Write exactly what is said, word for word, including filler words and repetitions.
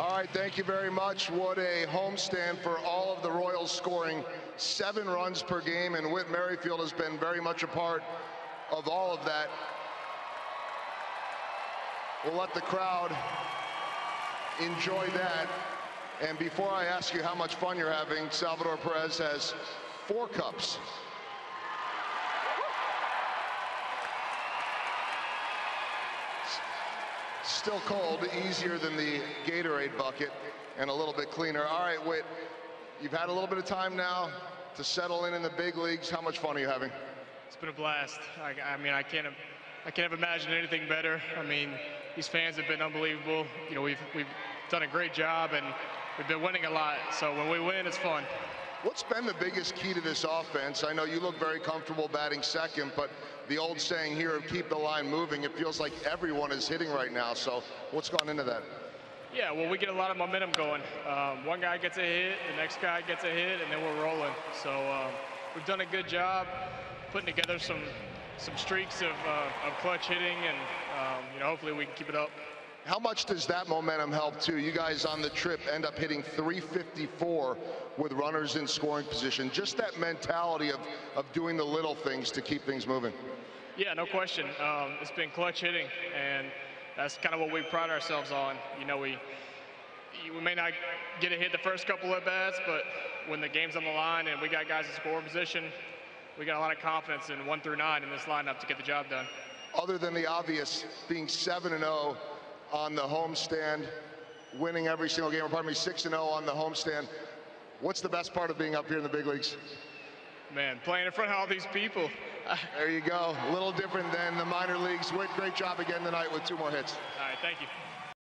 All right, thank you very much. What a homestand for all of the Royals, scoring seven runs per game, and Whit Merrifield has been very much a part of all of that. We'll let the crowd enjoy that. And before I ask you how much fun you're having, Salvador Perez has four cups. Still cold, easier than the Gatorade bucket, and a little bit cleaner. All right, Whit, you've had a little bit of time now to settle in in the big leagues. How much fun are you having? It's been a blast. I, I mean, I can't, I can't have imagined anything better. I mean, these fans have been unbelievable. You know, we've we've done a great job, and we've been winning a lot. So when we win, it's fun. What's been the biggest key to this offense? I know you look very comfortable batting second, but the old saying here of keep the line moving, it feels like everyone is hitting right now. So what's gone into that? Yeah, well, we get a lot of momentum going. Um, one guy gets a hit, the next guy gets a hit, and then we're rolling. So um, we've done a good job putting together some some streaks of, uh, of clutch hitting, and um, you know, hopefully we can keep it up. How much does that momentum help, too? You guys on the trip end up hitting three fifty-four with runners in scoring position. Just that mentality of, of doing the little things to keep things moving. Yeah, no question. Um, it's been clutch hitting, and that's kind of what we pride ourselves on. You know, we, we may not get a hit the first couple of bats, but when the game's on the line and we got guys in scoring position, we got a lot of confidence in one through nine in this lineup to get the job done. Other than the obvious, being seven and oh, on the homestand, winning every single game, or pardon me, six and oh on the homestand. What's the best part of being up here in the big leagues? Man, playing in front of all these people. There you go. A little different than the minor leagues. Whit, great job again tonight with two more hits. All right, thank you.